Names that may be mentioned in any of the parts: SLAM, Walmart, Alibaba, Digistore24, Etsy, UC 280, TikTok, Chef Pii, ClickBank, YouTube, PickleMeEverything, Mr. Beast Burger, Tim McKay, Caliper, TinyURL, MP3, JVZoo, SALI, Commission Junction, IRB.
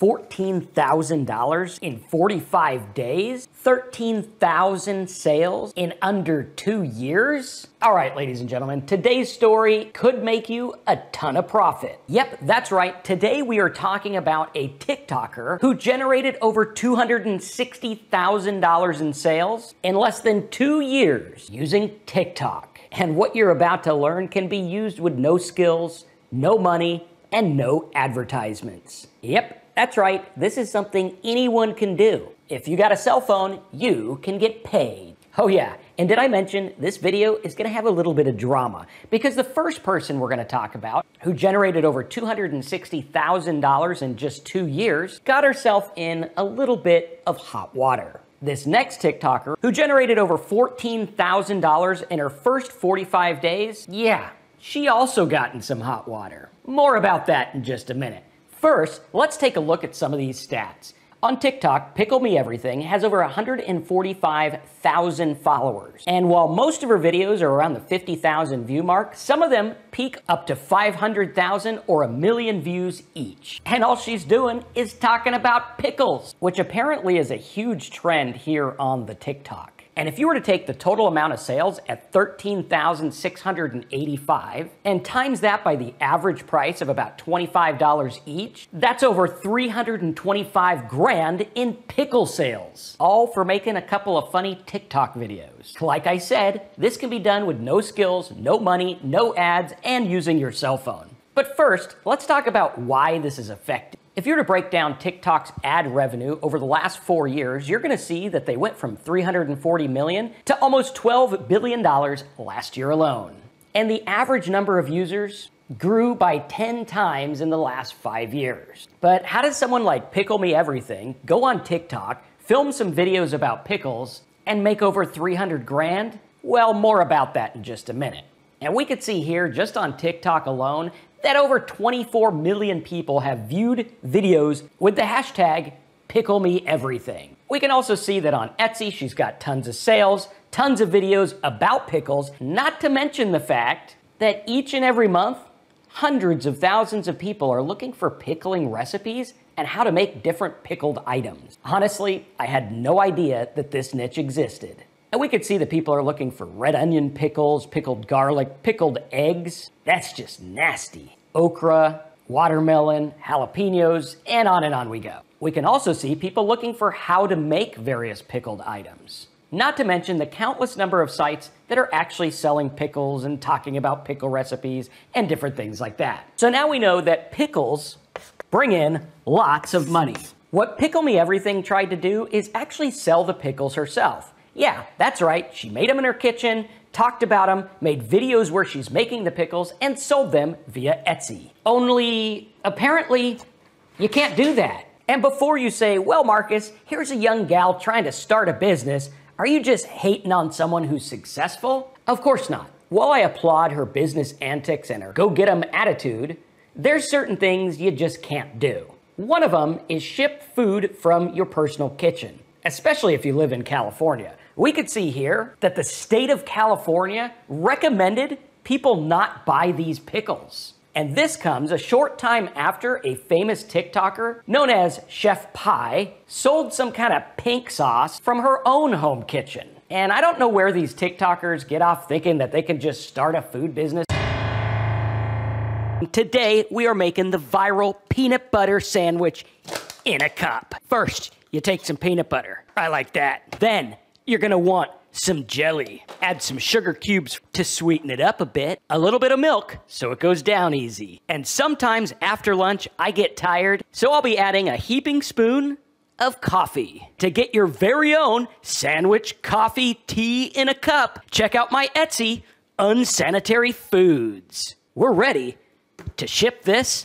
$14,000 in 45 days, 13,000 sales in under 2 years. All right, ladies and gentlemen, today's story could make you a ton of profit. Yep, that's right. Today we are talking about a TikToker who generated over $260,000 in sales in less than 2 years using TikTok. And what you're about to learn can be used with no skills, no money, and no advertisements. Yep. That's right, this is something anyone can do. If you got a cell phone, you can get paid. Oh yeah, and did I mention this video is gonna have a little bit of drama, because the first person we're gonna talk about, who generated over $260,000 in just 2 years, got herself in a little bit of hot water. This next TikToker, who generated over $14,000 in her first 45 days, yeah, she also got in some hot water. More about that in just a minute. First, let's take a look at some of these stats. On TikTok, PickleMeEverything has over 145,000 followers. And while most of her videos are around the 50,000 view mark, some of them peak up to 500,000 or 1 million views each. And all she's doing is talking about pickles, which apparently is a huge trend here on the TikTok. And if you were to take the total amount of sales at 13,685 and times that by the average price of about $25 each, that's over 325 grand in pickle sales, all for making a couple of funny TikTok videos. Like I said, this can be done with no skills, no money, no ads, and using your cell phone. But first, let's talk about why this is effective. If you were to break down TikTok's ad revenue over the last 4 years, you're going to see that they went from $340 million to almost $12 billion last year alone. And the average number of users grew by 10 times in the last 5 years. But how does someone like PickleMeEverything go on TikTok, film some videos about pickles, and make over 300 grand? Well, more about that in just a minute. And we could see here, just on TikTok alone, that over 24 million people have viewed videos with the hashtag PickleMeEverything. We can also see that on Etsy, she's got tons of sales, tons of videos about pickles, not to mention the fact that each and every month, hundreds of thousands of people are looking for pickling recipes and how to make different pickled items. Honestly, I had no idea that this niche existed. And we could see that people are looking for red onion pickles, pickled garlic, pickled eggs. That's just nasty. Okra, watermelon, jalapenos, and on we go. We can also see people looking for how to make various pickled items. Not to mention the countless number of sites that are actually selling pickles and talking about pickle recipes and different things like that. So now we know that pickles bring in lots of money. What PickleMeEverything tried to do is actually sell the pickles herself. Yeah, that's right, she made them in her kitchen, talked about them, made videos where she's making the pickles, and sold them via Etsy. Only, apparently, you can't do that. And before you say, well, Marcus, here's a young gal trying to start a business, are you just hating on someone who's successful? Of course not. While I applaud her business antics and her go-get-em attitude, there's certain things you just can't do. One of them is ship food from your personal kitchen, especially if you live in California. We could see here that the state of California recommended people not buy these pickles. And this comes a short time after a famous TikToker known as Chef Pii sold some kind of pink sauce from her own home kitchen. And I don't know where these TikTokers get off thinking that they can just start a food business. Today, we are making the viral peanut butter sandwich in a cup. First, you take some peanut butter. I like that. Then you're gonna want some jelly. Add some sugar cubes to sweeten it up a bit. A little bit of milk so it goes down easy. And sometimes after lunch, I get tired, so I'll be adding a heaping spoon of coffee. To get your very own sandwich coffee tea in a cup, check out my Etsy, Unsanitary Foods. We're ready to ship this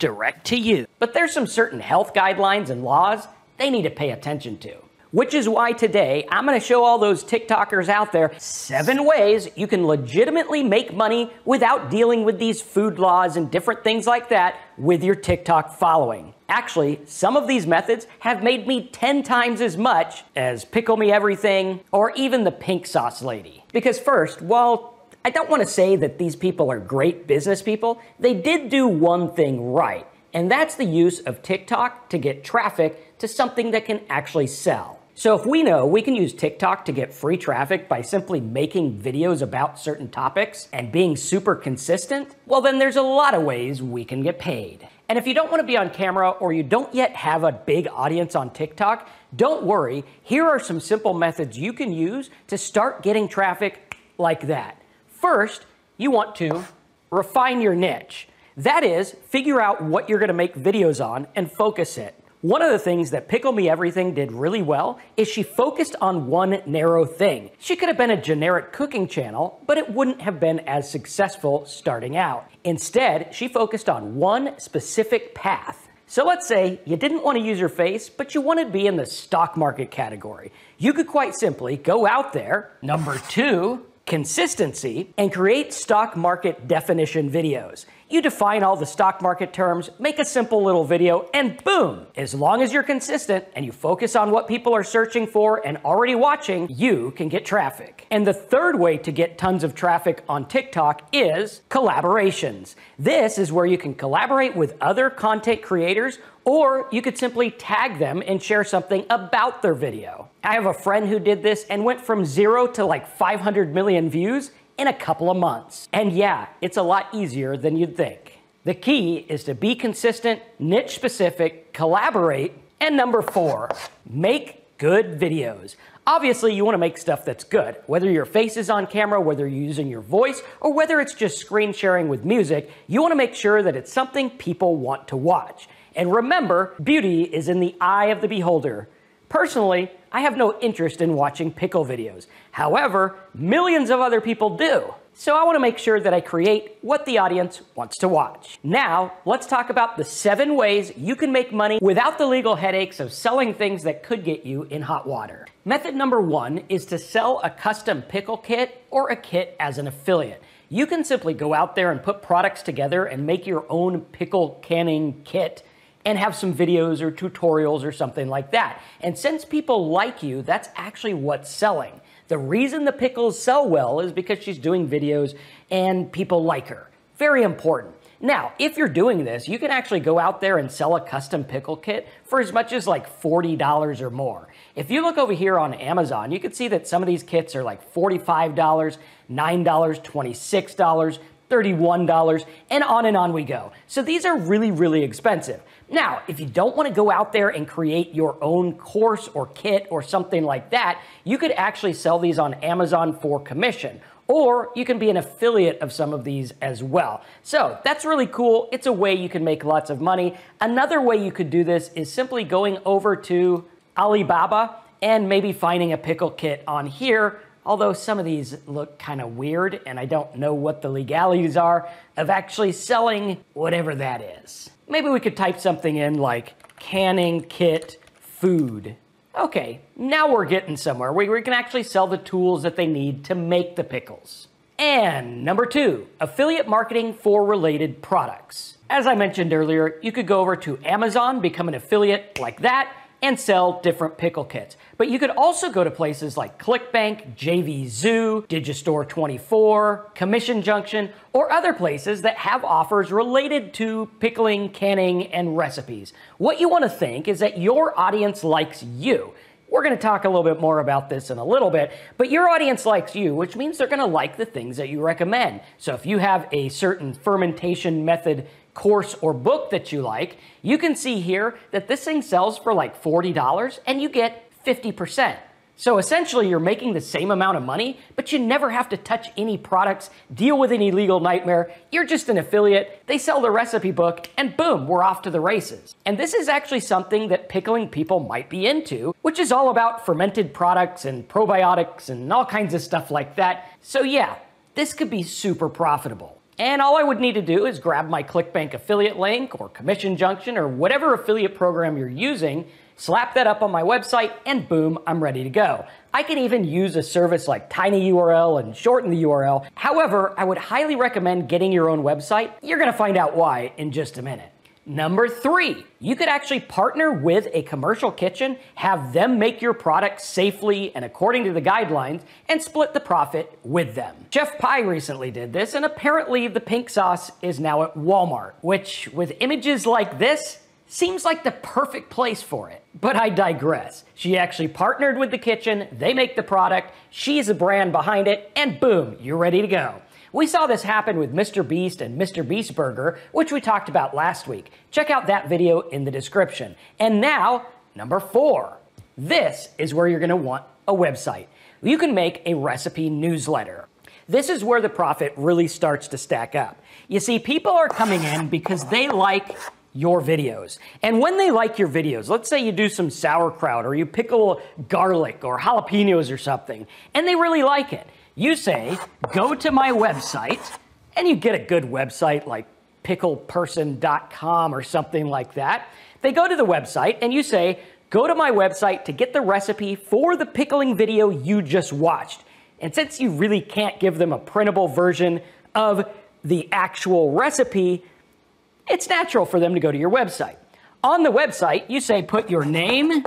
direct to you. But there's some certain health guidelines and laws they need to pay attention to, which is why today I'm going to show all those TikTokers out there 7 ways you can legitimately make money without dealing with these food laws and different things like that with your TikTok following. Actually, some of these methods have made me 10 times as much as PickleMeEverything or even the pink sauce lady. Because first, while I don't want to say that these people are great business people, they did do one thing right. And that's the use of TikTok to get traffic to something that can actually sell. So if we know we can use TikTok to get free traffic by simply making videos about certain topics and being super consistent, well then there's a lot of ways we can get paid. And if you don't want to be on camera or you don't yet have a big audience on TikTok, don't worry. Here are some simple methods you can use to start getting traffic like that. First, you want to refine your niche. That is, figure out what you're going to make videos on and focus it. One of the things that PickleMeEverything did really well is she focused on one narrow thing. She could have been a generic cooking channel, but it wouldn't have been as successful starting out. Instead, she focused on one specific path. So let's say you didn't want to use your face, but you want to be in the stock market category. You could quite simply go out there, number 2, consistency, and create stock market definition videos. You define all the stock market terms, make a simple little video, and boom! As long as you're consistent and you focus on what people are searching for and already watching, you can get traffic. And the third way to get tons of traffic on TikTok is collaborations. This is where you can collaborate with other content creators, or you could simply tag them and share something about their video. I have a friend who did this and went from 0 to like 500 million views in a couple of months. And yeah, it's a lot easier than you'd think. The key is to be consistent, niche specific, collaborate, and number 4, make good videos. Obviously, you want to make stuff that's good, whether your face is on camera, whether you're using your voice, or whether it's just screen sharing with music. You want to make sure that it's something people want to watch. And remember, beauty is in the eye of the beholder. Personally, I have no interest in watching pickle videos. However, millions of other people do. So I want to make sure that I create what the audience wants to watch. Now, let's talk about the 7 ways you can make money without the legal headaches of selling things that could get you in hot water. Method number 1 is to sell a custom pickle kit or a kit as an affiliate. You can simply go out there and put products together and make your own pickle canning kit and have some videos or tutorials or something like that. And since people like you, that's actually what's selling. The reason the pickles sell well is because she's doing videos and people like her. Very important. Now, if you're doing this, you can actually go out there and sell a custom pickle kit for as much as like $40 or more. If you look over here on Amazon, you can see that some of these kits are like $45, $9, $26, $31, and on we go. So these are really, really expensive. Now, if you don't want to go out there and create your own course or kit or something like that, you could actually sell these on Amazon for commission, or you can be an affiliate of some of these as well. So that's really cool. It's a way you can make lots of money. Another way you could do this is simply going over to Alibaba and maybe finding a pickle kit on here. Although some of these look kind of weird, and I don't know what the legalities are of actually selling whatever that is. Maybe we could type something in like canning kit food. Okay, now we're getting somewhere where we can actually sell the tools that they need to make the pickles. And number 2, affiliate marketing for related products. As I mentioned earlier, you could go over to Amazon, become an affiliate like that, and sell different pickle kits. But you could also go to places like ClickBank, JVZoo, Digistore24, Commission Junction, or other places that have offers related to pickling, canning, and recipes. What you want to think is that your audience likes you. We're going to talk a little bit more about this in a little bit, but your audience likes you, which means they're going to like the things that you recommend. So if you have a certain fermentation method course or book that you like, you can see here that this thing sells for like $40 and you get 50%. So essentially you're making the same amount of money, but you never have to touch any products, deal with any legal nightmare. You're just an affiliate. They sell the recipe book and boom, we're off to the races. And this is actually something that pickling people might be into, which is all about fermented products and probiotics and all kinds of stuff like that. So yeah, this could be super profitable. And all I would need to do is grab my ClickBank affiliate link or Commission Junction or whatever affiliate program you're using, slap that up on my website, and boom, I'm ready to go. I can even use a service like TinyURL and shorten the URL. However, I would highly recommend getting your own website. You're going to find out why in just a minute. Number three, you could actually partner with a commercial kitchen, have them make your product safely and according to the guidelines, and split the profit with them. Chef Pii recently did this, and apparently the pink sauce is now at Walmart, which with images like this, seems like the perfect place for it. But I digress. She actually partnered with the kitchen, they make the product, she's a brand behind it, and boom, you're ready to go. We saw this happen with Mr. Beast and Mr. Beast Burger, which we talked about last week. Check out that video in the description. And now, number four. This is where you're gonna want a website. You can make a recipe newsletter. This is where the profit really starts to stack up. You see, people are coming in because they like your videos. And when they like your videos, let's say you do some sauerkraut or you pickle garlic or jalapenos or something, and they really like it. You say, go to my website, and you get a good website like pickleperson.com or something like that. They go to the website and you say, go to my website to get the recipe for the pickling video you just watched. And since you really can't give them a printable version of the actual recipe, it's natural for them to go to your website. On the website, you say put your name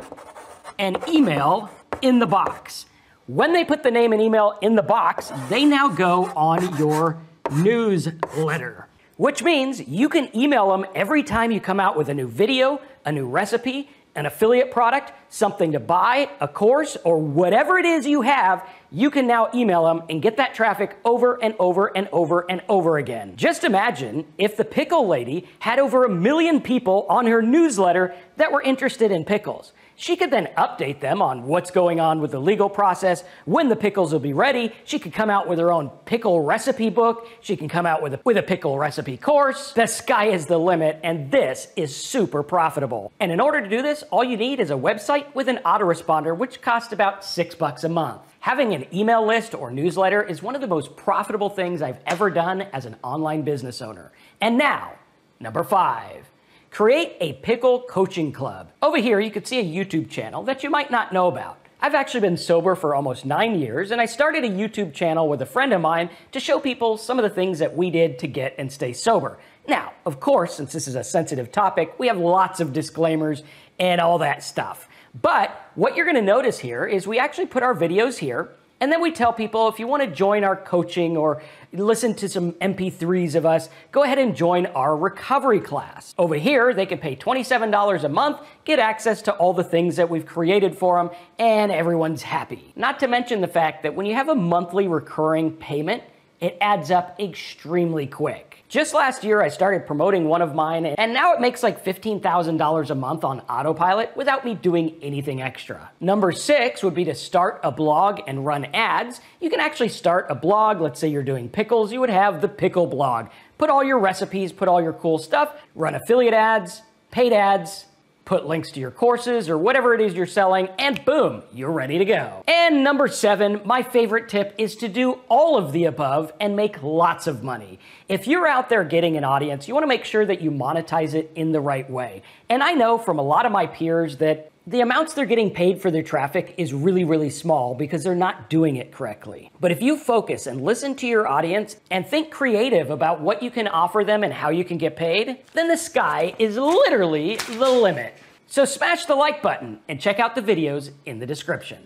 and email in the box. When they put the name and email in the box, they now go on your newsletter, which means you can email them every time you come out with a new video, a new recipe, an affiliate product, something to buy, a course, or whatever it is you have, you can now email them and get that traffic over and over and over and over again. Just imagine if the pickle lady had over 1 million people on her newsletter that were interested in pickles. She could then update them on what's going on with the legal process, when the pickles will be ready. She could come out with her own pickle recipe book. She can come out with a pickle recipe course. The sky is the limit, and this is super profitable. And in order to do this, all you need is a website with an autoresponder, which costs about $6 a month. Having an email list or newsletter is one of the most profitable things I've ever done as an online business owner. And now, number five. Create a pickle coaching club. Over here, you could see a YouTube channel that you might not know about. I've actually been sober for almost 9 years, and I started a YouTube channel with a friend of mine to show people some of the things that we did to get and stay sober. Now, of course, since this is a sensitive topic, we have lots of disclaimers and all that stuff. But what you're gonna notice here is we actually put our videos here, and then we tell people, if you want to join our coaching or listen to some MP3s of us, go ahead and join our recovery class. Over here, they can pay $27 a month, get access to all the things that we've created for them, and everyone's happy. Not to mention the fact that when you have a monthly recurring payment, it adds up extremely quick. Just last year, I started promoting one of mine, and now it makes like $15,000 a month on autopilot without me doing anything extra. Number six would be to start a blog and run ads. You can actually start a blog. Let's say you're doing pickles. You would have the pickle blog. Put all your recipes, put all your cool stuff, run affiliate ads, paid ads, put links to your courses or whatever it is you're selling, and boom, you're ready to go. And number seven, my favorite tip is to do all of the above and make lots of money. If you're out there getting an audience, you wanna make sure that you monetize it in the right way. And I know from a lot of my peers that the amounts they're getting paid for their traffic is really, really small because they're not doing it correctly. But if you focus and listen to your audience and think creative about what you can offer them and how you can get paid, then the sky is literally the limit. So smash the like button and check out the videos in the description.